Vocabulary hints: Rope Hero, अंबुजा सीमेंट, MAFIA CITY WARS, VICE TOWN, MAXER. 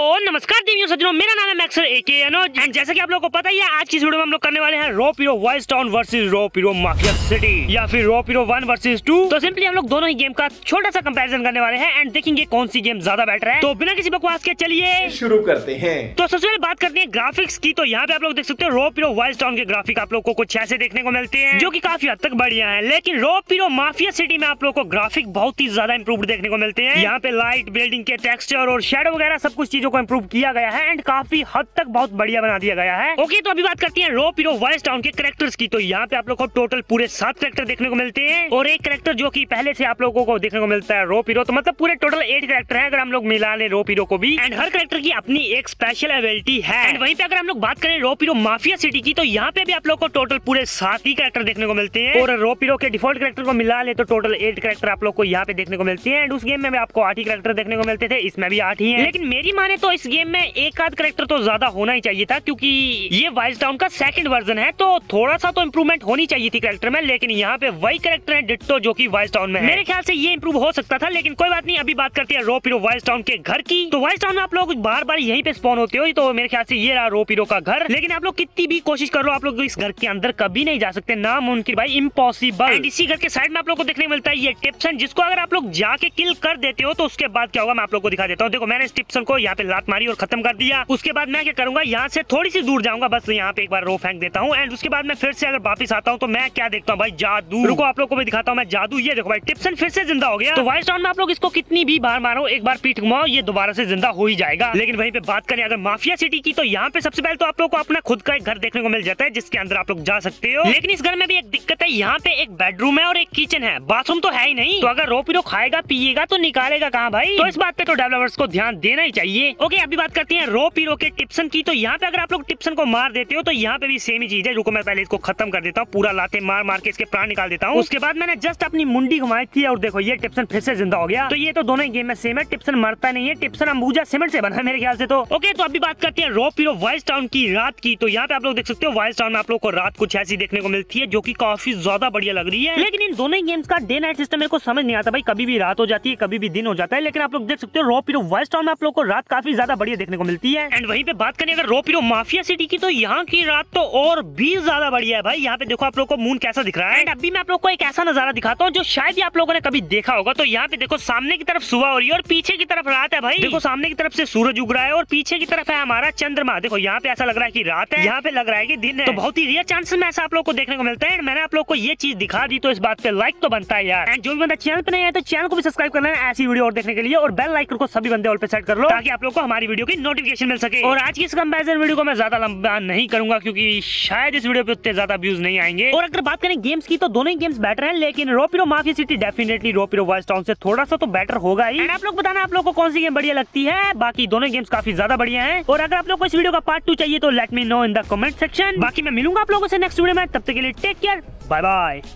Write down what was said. नमस्कार देवियों सज्जनों, मेरा नाम है मैक्सर एके अनुज। एंड जैसा कि आप लोगों को पता ही है, आज की इस वीडियो में हम लोग करने वाले हैं रोप हीरो वाइस टाउन वर्सेस रोप हीरो माफिया सिटी या फिर रोप हीरो 1 वर्सेस 2। तो सिंपली हम लोग दोनों ही गेम का छोटा सा कंपैरिजन करने वाले हैं एंड देखेंगे कौन सी गेम ज्यादा बेटर है। तो बिना किसी बकवास के चलिए शुरू करते हैं। तो सबसे पहले बात करते हैं ग्राफिक्स की। तो यहाँ पे आप लोग देख सकते हो रोप हीरो वाइस टाउन के ग्राफिक आप लोग को कुछ ऐसे देखने को मिलते हैं जो की काफी हद तक बढ़िया है, लेकिन रोप हीरो माफिया सिटी में आप लोग को ग्राफिक बहुत ही ज्यादा इंप्रूव देखने को मिलते हैं। यहाँ पे लाइट, बिल्डिंग के टेक्सचर और शेडो वगैरह सब कुछ चीजों को इंप्रूव किया गया है एंड काफी हद तक बहुत बढ़िया बना दिया गया है। ओके, तो अभी बात करते हैं रोप हीरो वाइस टाउन के कैरेक्टर्स की। तो यहाँ पे आप लोग को टोटल पूरे 7 कैरेक्टर देखने को मिलते हैं और एक कैरेक्टर जो कि पहले से आप लोगों को देखने को मिलता है रोप हीरो। तो मतलब पूरे टोटल 8 कैरेक्टर है अगर हम लोग मिला ले रोप हीरो को भी, एंड हर कैरेक्टर की अपनी एक स्पेशल एबिलिटी है। एंड वहीं पे अगर हम लोग बात करें रोप हीरो माफिया सिटी की, तो यहाँ पे भी आप लोग को टोटल पूरे 7 ही कैरेक्टर देखने को मिलते हैं और रोप हीरो के डिफॉल्ट कैरेक्टर को मिला ले तो टोटल 8 कैरेक्टर आप लोग को यहाँ पे देखने को मिलते हैं। एंड उस गेम में आपको 8 ही कैरेक्टर देखने को मिलते थे, इसमें भी 8 ही है। लेकिन मेरी माने तो इस गेम में एक आध कैरेक्टर तो ज्यादा होना ही चाहिए था, क्योंकि ये वाइस टाउन का 2nd वर्जन है तो थोड़ा सा तो इम्प्रूवमेंट होनी चाहिए थी कैरेक्टर में। लेकिन यहाँ पे वही कैरेक्टर है डिट्टो जो कि वाइस टाउन में है। मेरे ख्याल से ये इंप्रूव हो सकता था, लेकिन कोई बात नहीं। अभी बात करते हैं रोप हीरो वाइस टाउन के घर की। तो वाइस टाउन में आप लोग बार बार यहीं पे स्पॉन होते हो, तो मेरे ख्याल से ये रहा रोप हीरो का घर। लेकिन आप लोग कितनी भी कोशिश कर लो, आप लोग इस घर के अंदर कभी नहीं जा सकते, नामुमकिन भाई, इम्पॉसिबल। इसी घर के साइड में आप लोग को देखने को मिलता है ये टिप्सन, जिसको अगर आप लोग जाके किल कर देते हो तो उसके बाद क्या होगा मैं आप लोग को दिखा देता हूँ। देखो, मैंने टिप्सन को यहाँ पे लात मारी और खत्म कर दिया। उसके बाद मैं क्या करूंगा, यहाँ से थोड़ी सी दूर जाऊंगा, बस यहाँ पे एक बार रो फेंक देता हूँ एंड उसके बाद मैं फिर से अगर वापस आता हूँ तो मैं क्या देखता हूँ भाई, जादू। रुको आप लोग को मैं दिखाता हूँ मैं जादू। ये देखो भाई, टिप्सन फिर से जिंदा हो गया। तो वाइस टाउन में आप लोग इसको कितनी भी बार मारो, एक बार पीठ घुमाओ, ये दोबारा से जिंदा हो ही जाएगा। लेकिन वहीं पे बात करें अगर माफिया सिटी की, तो यहाँ पे सबसे पहले तो आप लोग को अपना खुद का एक घर देखने को मिल जाता है जिसके अंदर आप लोग जा सकते हो। लेकिन इस घर में भी एक दिक्कत है, यहाँ पे एक बेडरूम है और एक किचन है, बाथरूम तो है ही नहीं। तो अगर रोप हीरो खाएगा पिएगा तो निकालेगा कहाँ भाई। तो इस बात पे तो डेवलपर्स को ध्यान देना ही चाहिए। ओके, अभी बात करते हैं रोप हीरो के टिप्सन की। तो यहाँ पे अगर आप लोग टिप्सन को मार देते हो तो यहाँ पे भी सेम ही चीज है। रुको मैं पहले इसको खत्म कर देता हूँ, पूरा लाते मार मार के इसके प्राण निकाल देता हूँ। उसके बाद मैंने जस्ट अपनी मुंडी घुमाई थी और देखो ये टिप्सन फिर से जिंदा हो गया। तो ये तो दोनों ही गेम में सेम है, टिप्सन मरता नहीं है, टिप्सन अंबुजा सीमेंट से बना है मेरे ख्याल से। तो ओके, तो अभी बात करते हैं रोप हीरो वाइस टाउन की रात की। तो यहाँ पे आप लोग देख सकते हो वाइस टाउन में आप लोग को रात कुछ ऐसी देखने को मिलती है जो की काफी ज्यादा बढ़िया लग रही है। लेकिन इन दोनों गेम्स का डे नाइट सिस्टम मेरे को समझ नहीं आता भाई, कभी भी रात हो जाती है कभी भी दिन हो जाता है। लेकिन आप लोग देख सकते हो रोप हीरो वाइस टाउन में आप लोग को रात काफी ज्यादा बढ़िया देखने को मिलती है। एंड वहीं पे बात करें अगर रोप हीरो माफिया सिटी की, तो यहाँ की रात तो और भी ज्यादा बढ़िया है भाई। यहाँ पे देखो आप लोग को मून कैसा दिख रहा है। एंड अभी मैं आप लोग को एक ऐसा नजारा दिखाता हूँ जो शायद ही आप लोगों ने कभी देखा होगा। तो यहाँ पे देखो सामने की तरफ सुबह हो रही है और पीछे की तरफ रात है भाई। देखो सामने की तरफ से सूरज उग रहा है और पीछे की तरफ है हमारा चंद्रमा। देखो यहाँ पे ऐसा लग रहा है की रात है, यहाँ पे लग रहा है की दिन है। तो बहुत ही रेयर चांस में ऐसा आप लोग को देखने को मिलता है। एंड मैंने आप लोग को ये चीज दिखा दी तो इस बात पे लाइक तो बनता है यार। एंड जो भी बंदा चैनल पे नहीं है तो चैनल को भी सब्सक्राइब करना है ऐसी वीडियो और देखने के लिए, और बेल आइकन को सभी बंदे ऑल पे सेट कर लो ताकि आप लोग को हमारी वीडियो की नोटिफिकेशन मिल सके। और आज की इस कंपैरिजन वीडियो को मैं ज्यादा लंबा नहीं करूंगा क्योंकि शायद इस वीडियो पे उतने ज्यादा व्यूज नहीं आएंगे। और अगर बात करें गेम्स की, तो दोनों ही गेम्स बेटर हैं, लेकिन रोप हीरो माफिया सिटी डेफिनेटली रोप हीरो वाइस टाउन से थोड़ा सा तो बेटर होगा ही। आप लोग बताना आप लोग को कौन सी गेम बढ़िया लगती है। बाकी दोनों गेम्स काफी ज्यादा बढ़िया है। और अगर आप लोग को इस वीडियो का पार्ट 2 चाहिए तो let me know in the comment section. बाकी मैं मिलूंगा आप लोगों से नेक्स्ट वीडियो में, तब तक के लिए टेक केयर, बाय बाय।